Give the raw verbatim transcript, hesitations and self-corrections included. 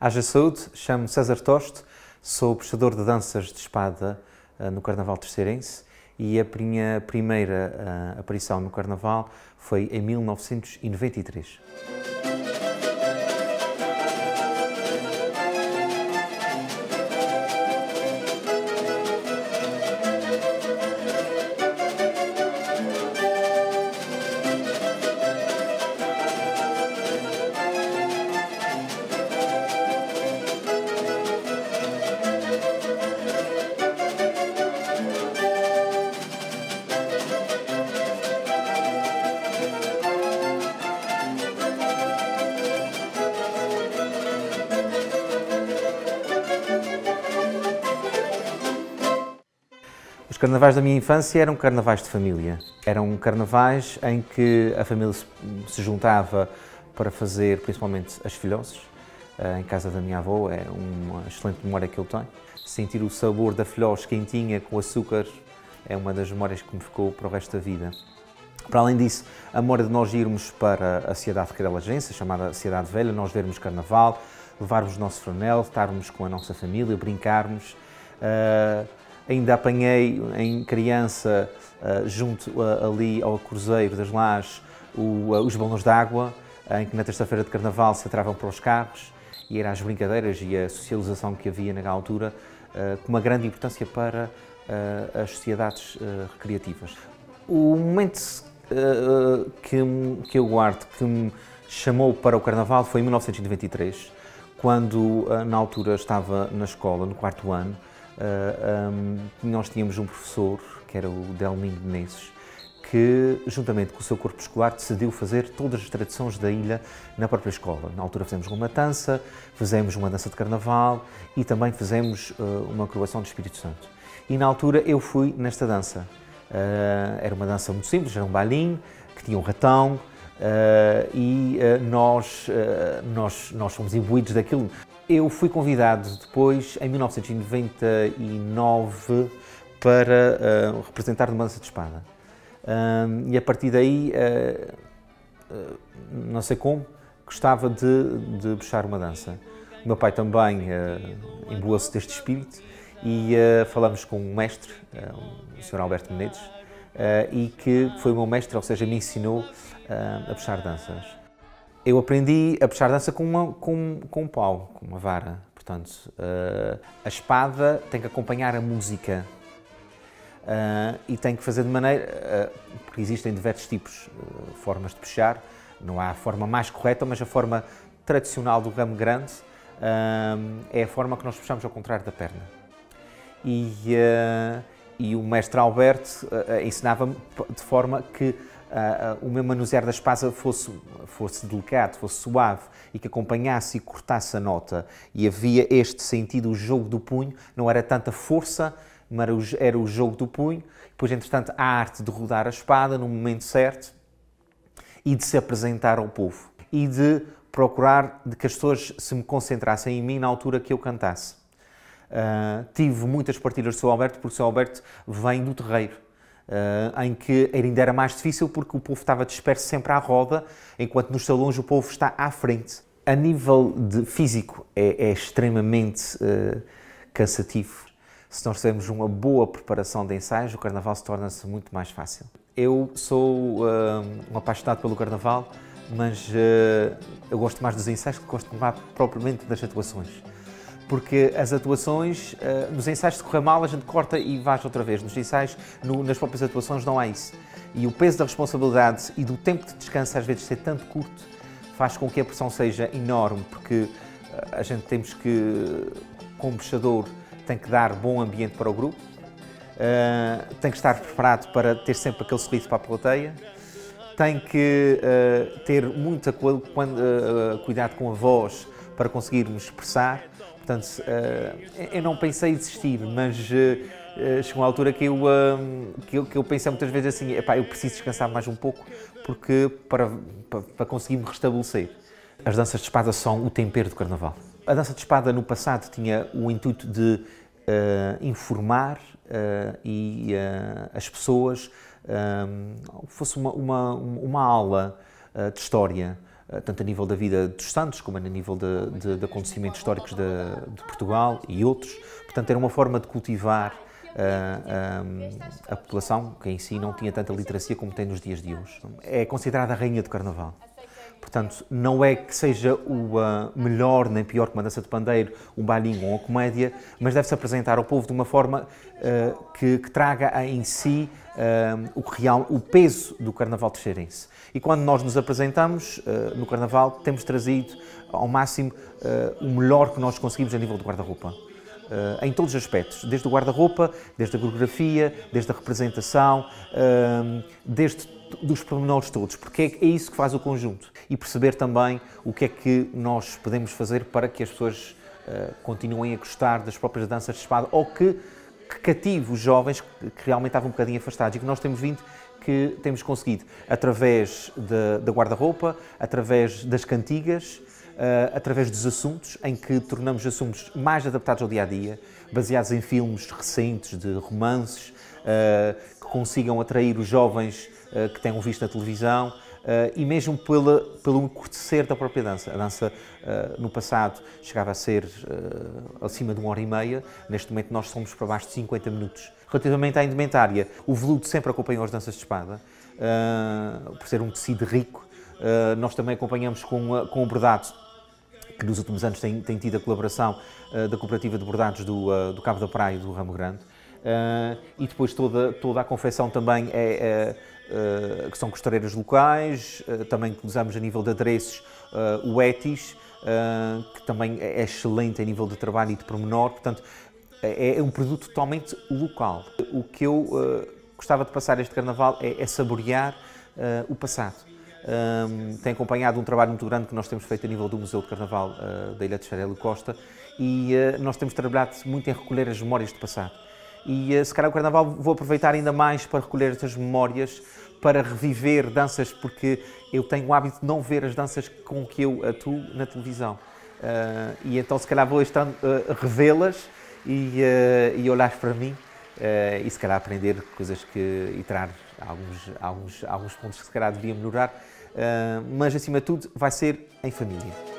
Haja saúde, chamo-me César Toste, sou prestador de danças de espada uh, no Carnaval Terceirense e a minha primeira uh, aparição no Carnaval foi em mil novecentos e noventa e três. Os carnavais da minha infância eram carnavais de família. Eram carnavais em que a família se juntava para fazer principalmente as filhoças, em casa da minha avó, é uma excelente memória que eu tenho. Sentir o sabor da filhoça quentinha com açúcar é uma das memórias que me ficou para o resto da vida. Para além disso, a memória de nós irmos para a Cidade de Lajes, chamada Cidade Velha, nós vermos carnaval, levarmos o nosso franel, estarmos com a nossa família, brincarmos. Uh, Ainda apanhei, em criança, junto ali ao Cruzeiro das Lajes, os balões d'água, em que na terça-feira de Carnaval se atravam para os carros, e eram as brincadeiras e a socialização que havia naquela altura, com uma grande importância para as sociedades recreativas. O momento que eu guardo, que me chamou para o Carnaval, foi em mil novecentos e noventa e três, quando, na altura, estava na escola, no quarto ano. Uh, um, nós tínhamos um professor, que era o Delmingo Menezes, que, juntamente com o seu corpo escolar, decidiu fazer todas as tradições da ilha na própria escola. Na altura fizemos uma matança, fizemos uma dança de carnaval e também fizemos uh, uma acrobação de Espírito Santo. E na altura eu fui nesta dança. Uh, era uma dança muito simples, era um bailinho, que tinha um ratão uh, e uh, nós, uh, nós, nós fomos imbuídos daquilo. Eu fui convidado depois, em mil novecentos e noventa e nove, para uh, representar uma dança de espada. Uh, e a partir daí, uh, uh, não sei como, gostava de, de puxar uma dança. O meu pai também uh, imbuiu-se deste espírito e uh, falamos com um mestre, uh, o senhor Alberto Mendes, uh, e que foi o meu mestre, ou seja, me ensinou uh, a puxar danças. Eu aprendi a puxar dança com, uma, com, com um pau, com uma vara, portanto, uh, a espada tem que acompanhar a música uh, e tem que fazer de maneira, uh, porque existem diversos tipos, uh, formas de puxar, não há a forma mais correta, mas a forma tradicional do ramo grande uh, é a forma que nós puxamos ao contrário da perna. E, uh, e o mestre Alberto uh, ensinava-me de forma que Uh, uh, o meu manusear da espada fosse, fosse delicado, fosse suave e que acompanhasse e cortasse a nota. E havia este sentido, o jogo do punho, não era tanta força, mas era o, era o jogo do punho. Depois, entretanto, a arte de rodar a espada no momento certo e de se apresentar ao povo. E de procurar de que as pessoas se me concentrassem em mim na altura que eu cantasse. Uh, tive muitas partilhas do senhor Alberto, porque o senhor Alberto vem do terreiro. Uh, em que ainda era mais difícil porque o povo estava disperso sempre à roda, enquanto nos salões o povo está à frente. A nível de físico é, é extremamente uh, cansativo. Se nós tivermos uma boa preparação de ensaios, o Carnaval se torna-se muito mais fácil. Eu sou uh, um apaixonado pelo Carnaval, mas uh, eu gosto mais dos ensaios que gosto mais propriamente das atuações. Porque as atuações, uh, nos ensaios de correr mal, a gente corta e vai outra vez. Nos ensaios, no, nas próprias atuações, não há isso. E o peso da responsabilidade e do tempo de descanso, às vezes, ser tanto curto, faz com que a pressão seja enorme, porque uh, a gente temos que, como puxador, tem que dar bom ambiente para o grupo, uh, tem que estar preparado para ter sempre aquele sorriso para a plateia, tem que uh, ter muito cu quando, uh, cuidado com a voz para conseguirmos expressar. Portanto, eu não pensei em desistir, mas chegou uma altura que eu, que eu, que eu pensei muitas vezes assim, epá, eu preciso descansar mais um pouco porque, para, para conseguir me restabelecer. As danças de espada são o tempero do Carnaval. A dança de espada no passado tinha o intuito de uh, informar uh, e, uh, as pessoas, um, fosse uma, uma, uma aula uh, de história, tanto a nível da vida dos santos, como a nível de, de, de acontecimentos históricos de, de Portugal e outros. Portanto, era uma forma de cultivar uh, uh, a população, que em si não tinha tanta literacia como tem nos dias de hoje. É considerada a rainha do Carnaval. Portanto, não é que seja o uh, melhor nem pior que uma dança de pandeiro, um bailinho ou uma comédia, mas deve-se apresentar ao povo de uma forma uh, que, que traga em si uh, o, real, o peso do Carnaval terceirense. E quando nós nos apresentamos uh, no Carnaval, temos trazido ao máximo uh, o melhor que nós conseguimos a nível do guarda-roupa. Uh, em todos os aspectos, desde o guarda-roupa, desde a coreografia, desde a representação, uh, desde dos pormenores todos, porque é isso que faz o conjunto. E perceber também o que é que nós podemos fazer para que as pessoas uh, continuem a gostar das próprias danças de espada, ou que, que cative os jovens que, que realmente estavam um bocadinho afastados, e que nós temos vindo, que temos conseguido, através da guarda-roupa, através das cantigas, Uh, através dos assuntos, em que tornamos assuntos mais adaptados ao dia-a-dia, baseados em filmes recentes, de romances, uh, que consigam atrair os jovens uh, que tenham visto na televisão, uh, e mesmo pela, pelo encurtecer da própria dança. A dança, uh, no passado, chegava a ser uh, acima de uma hora e meia, neste momento nós somos para baixo de cinquenta minutos. Relativamente à indumentária, o veludo sempre acompanhou as danças de espada, uh, por ser um tecido rico. Uh, nós também acompanhamos com, com o bordado, que nos últimos anos tem, tem tido a colaboração uh, da Cooperativa de Bordados do, uh, do Cabo da Praia e do Ramo Grande. Uh, e depois toda, toda a confecção também, é, é, é, que são costureiras locais, uh, também que usamos a nível de adereços uh, o Etis, uh, que também é excelente a nível de trabalho e de pormenor. Portanto, é, é um produto totalmente local. O que eu uh, gostava de passar este Carnaval é, é saborear uh, o passado. Um, tem acompanhado um trabalho muito grande que nós temos feito a nível do Museu de Carnaval uh, da Ilha de Farelho Costa, e uh, nós temos trabalhado muito em recolher as memórias do passado. E uh, se calhar o Carnaval vou aproveitar ainda mais para recolher estas memórias, para reviver danças, porque eu tenho o hábito de não ver as danças com que eu atuo na televisão. Uh, e então se calhar vou este ano uh, revê-las e, uh, e olhar para mim. Uh, e se calhar aprender coisas que, e tirar alguns, alguns, alguns pontos que se calhar devia melhorar, uh, mas acima de tudo vai ser em família.